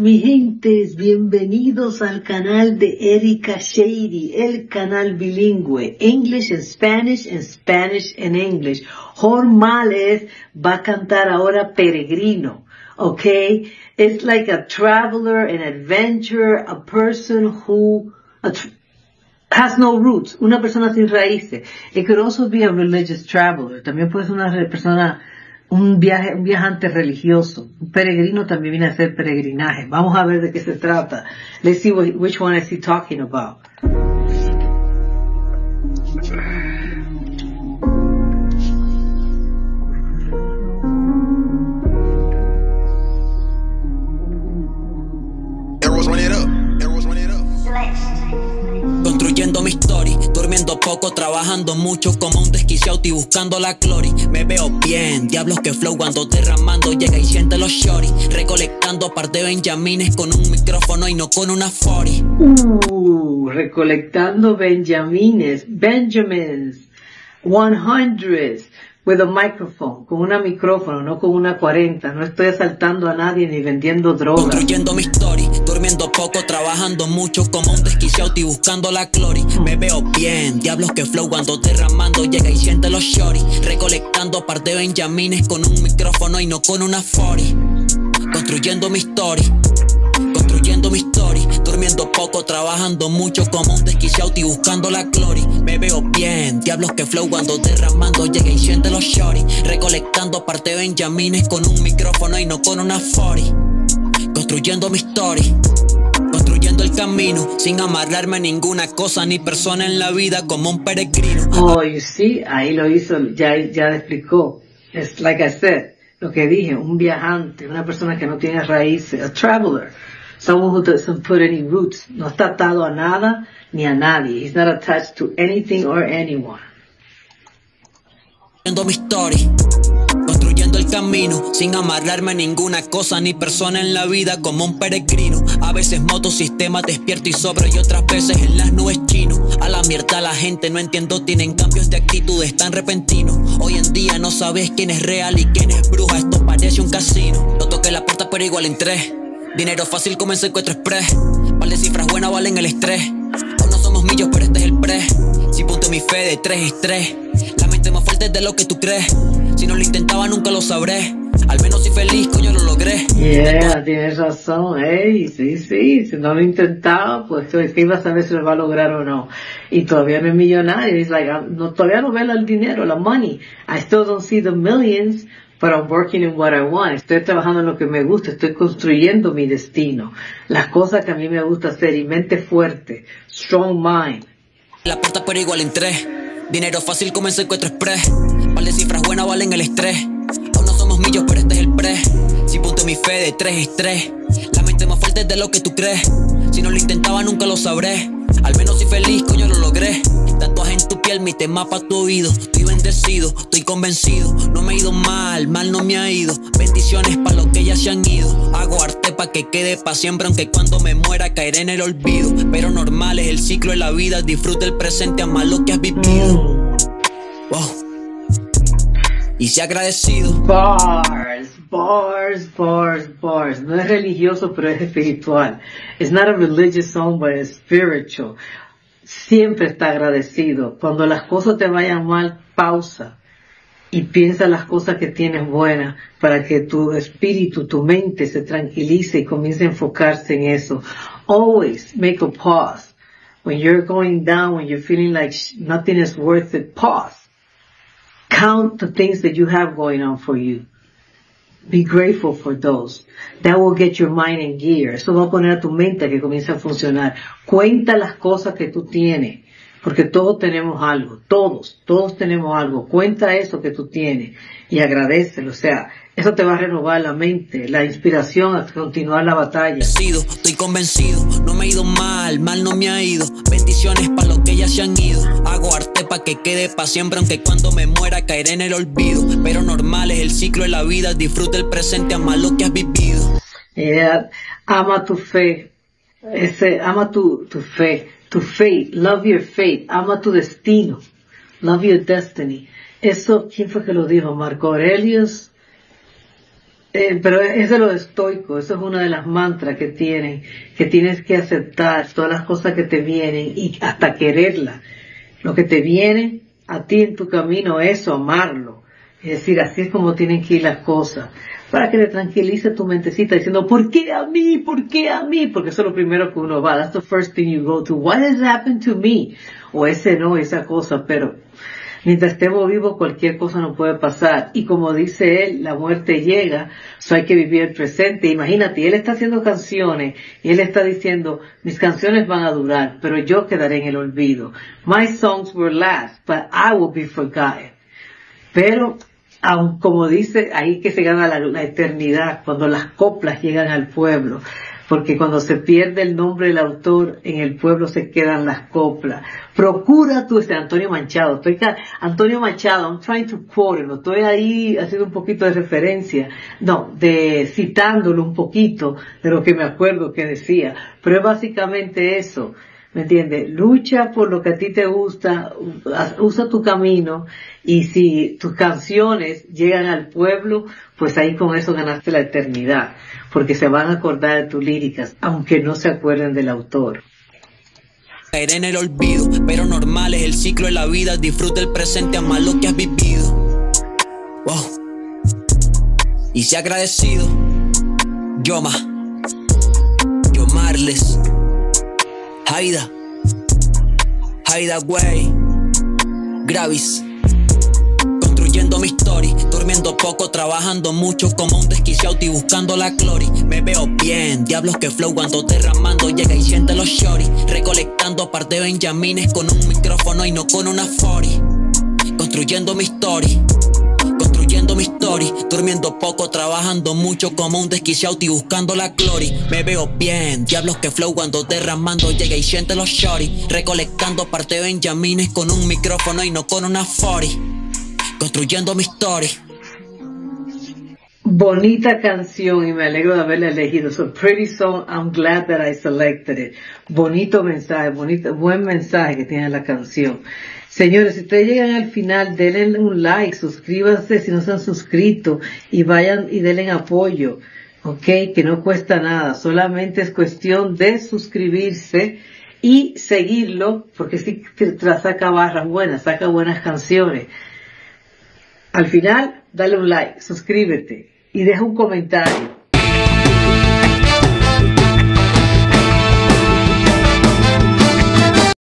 mi gentes, bienvenidos al canal de Erica Shady, el canal bilingüe, English and Spanish and Spanish and English. Jomarlez va a cantar ahora Peregrino, okay? It's like a traveler, an adventurer, a person who has no roots, una persona sin raíces. It could also be a religious traveler, también puede ser una persona... un viajante religioso. Un peregrino también viene a hacer peregrinaje. Vamos a ver de qué se trata. Let's see which one is he talking about. Construyendo mi story, durmiendo poco, trabajando mucho como un desquiciado y buscando la glory. Me veo bien, diablos que flow ando derramando, llega y siente los shorty, recolectando par de benjamines con un micrófono y no con una 40. Recolectando benjamines, 100s with a microphone, con una micrófono, no con una 40. No estoy asaltando a nadie ni vendiendo drogas. Construyendo mi story, durmiendo poco, trabajando mucho como un desquiciado y buscando la glory. Me veo bien, diablos que flow ando derramando, llega y siente los shorty, recolectando par de benjamines con un micrófono y no con una 40. Construyendo mi story, construyendo mi story, durmiendo poco, trabajando mucho como un desquiciado y buscando la glory. Me veo bien, diablos que flow ando derramando, llega y siente los shorty, recolectando parte de benjamines con un micrófono y no con una 40. Construyendo mi story, construyendo el camino, sin amarrarme a ninguna cosa ni persona en la vida como un peregrino. Oh, sí, ahí lo hizo, ya explicó. It's like I said, lo que dije, un viajante, una persona que no tiene raíces, a traveler. Someone who doesn't put any roots. No está atado a nada ni a nadie. He's not attached to anything or anyone. Construyendo mi story, construyendo el camino, sin amarrarme a ninguna cosa ni persona en la vida como un peregrino. A veces moto sistema despierto y sobrio y otras veces en las nubes chino. A la mierda la gente, no entiendo, tienen cambios de actitudes tan repentinos. Hoy en día no sabes quién es real y quién es bruja, esto parece un casino. No toqué la puerta pero igual entré. Dinero fácil como en secuestro express, par de cifras buenas valen el estrés. Hoy no somos millos pero este es el pre. Si punto mi fe de 3 en 3, la mente más fuerte es de lo que tú crees. Si no lo intentaba nunca lo sabré, al menos si feliz coño lo logré. Yeah, tienes razón, hey, sí, si no lo intentaba pues que iba a saber si lo va a lograr o no. Y todavía no es millonario, it's like, no, todavía no veo el dinero, la money. I still don't see the millions. But I'm working in what I want. Estoy trabajando en lo que me gusta. Estoy construyendo mi destino. Las cosas que a mí me gusta hacer. Y mente fuerte. Strong mind. La puerta pero igual entré. Dinero fácil como en secuestro express. Par de cifras buenas valen el estrés. Aún no somos millos pero este es el pre. Si punto mi fe de 3 en 3. La mente más fuerte es de lo que tú crees. Si no lo intentaba nunca lo sabré. Al menos si feliz coño lo logré. Tatuaje en tu piel, mi tema pa' tu oído. Estoy bendecido, estoy convencido. No me ha ido mal, mal no me ha ido. Bendiciones pa' los que ya se han ido. Hago arte pa' que quede pa' siempre, aunque cuando me muera caeré en el olvido. Pero normal es el ciclo de la vida. Disfruta el presente, ama lo que has vivido. Wow. Y sea agradecido. Bars, bars, bars, bars. No es religioso, pero es espiritual. It's not a religious song, but it's spiritual. Siempre está agradecido. Cuando las cosas te vayan mal, pausa y piensa las cosas que tienes buenas para que tu espíritu, tu mente se tranquilice y comience a enfocarse en eso. Always make a pause. When you're going down, when you're feeling like nothing is worth it, pause. Count the things that you have going on for you. Be grateful for those. That will get your mind in gear. Eso va a poner a tu mente a que comience a funcionar. Cuenta las cosas que tú tienes. Porque todos tenemos algo. Todos tenemos algo. Cuenta eso que tú tienes. Y agradécelo. O sea, eso te va a renovar la mente, la inspiración a continuar la batalla. Estoy convencido, no me ha ido mal, mal no me ha ido. Bendiciones para los que ya se han ido. Hago arte para que quede para siempre, aunque cuando me muera caeré en el olvido. Pero normal es el ciclo de la vida, disfruta el presente, ama lo que has vivido. Yeah. Ama tu fe, ama tu fe, tu faith, love your faith, ama tu destino, love your destiny. Eso, ¿quién fue que lo dijo? Marco Aurelius. Pero eso es lo estoico, eso es una de las mantras que tienen, que tienes que aceptar todas las cosas que te vienen y hasta quererlas. Lo que te viene a ti en tu camino, eso, amarlo. Es decir, así es como tienen que ir las cosas, para que le tranquilice tu mentecita diciendo, ¿por qué a mí? ¿Por qué a mí? Porque eso es lo primero que uno va, that's the first thing you go to. Why has happened to me? O ese no, esa cosa, pero mientras estemos vivos cualquier cosa nos puede pasar. Y como dice él, la muerte llega, so hay que vivir el presente. Imagínate, él está haciendo canciones y él está diciendo, mis canciones van a durar, pero yo quedaré en el olvido. My songs will last, but I will be forgotten. Pero, aun como dice, ahí que se gana la eternidad, cuando las coplas llegan al pueblo. Porque cuando se pierde el nombre del autor, en el pueblo se quedan las coplas. Procura tú, este Antonio Machado. Antonio Machado, I'm trying to quote him. Estoy ahí haciendo un poquito de referencia. No, citándolo un poquito de lo que me acuerdo que decía. Pero es básicamente eso. ¿Me entiendes? Lucha por lo que a ti te gusta, usa tu camino, y si tus canciones llegan al pueblo, pues ahí con eso ganaste la eternidad, porque se van a acordar de tus líricas, aunque no se acuerden del autor. Caer en el olvido, pero normal es el ciclo de la vida, disfruta el presente, ama lo que has vivido. Wow. Y sea agradecido. Jomarlez. Haida Way, Gravis, construyendo mi story, durmiendo poco, trabajando mucho como un desquiciado y buscando la glory. Me veo bien, diablos que flow ando derramando, llega y siente los shorty, recolectando par de benjamines con un micrófono y no con una 40, construyendo mi story, durmiendo poco, trabajando mucho como un desquiciado y buscando la glory. Me veo bien, diablos que flow ando derramando, llega y siente los shorty, recolectando parte de benjamines con un micrófono y no con una 40, construyendo mi story. Bonita canción y me alegro de haberla elegido. So pretty song, I'm glad that I selected it. Bonito mensaje, buen mensaje que tiene la canción. Señores, si ustedes llegan al final, denle un like, suscríbanse si no se han suscrito y vayan y denle apoyo, ¿ok? Que no cuesta nada, solamente es cuestión de suscribirse y seguirlo, porque sí saca barras buenas, saca buenas canciones. Al final, dale un like, suscríbete y deja un comentario.